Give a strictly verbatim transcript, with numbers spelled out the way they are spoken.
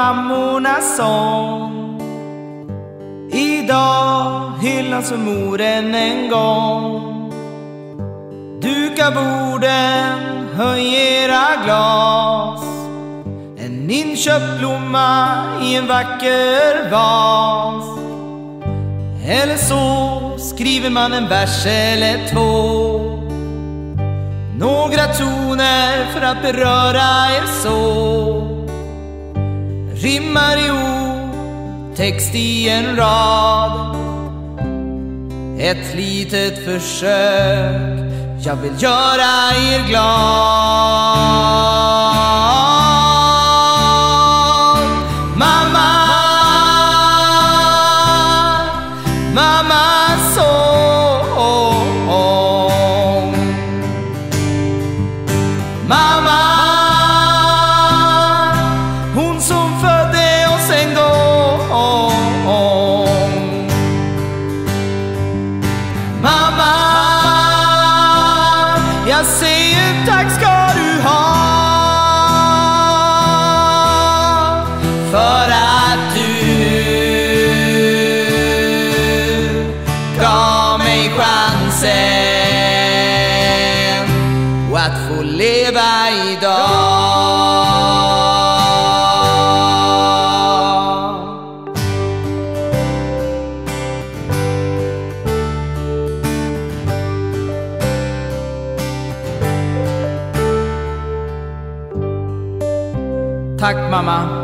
mammornas sång. Idag hyllas för moren en gång. Duka borden, höj era glas. En inköpt blomma i en vacker vas. Eller så skriver man en vers eller två. Några toner för att beröra er så. Rimmar i ord, text i en rad. Ett litet försök, jag vill göra er glad. Mamma, mammas sång. Mamma, hon som födde oss en gång. Mamma, jag säger tack ska du ha, för att du gav mig chansen och att få leva idag. Tack mamma.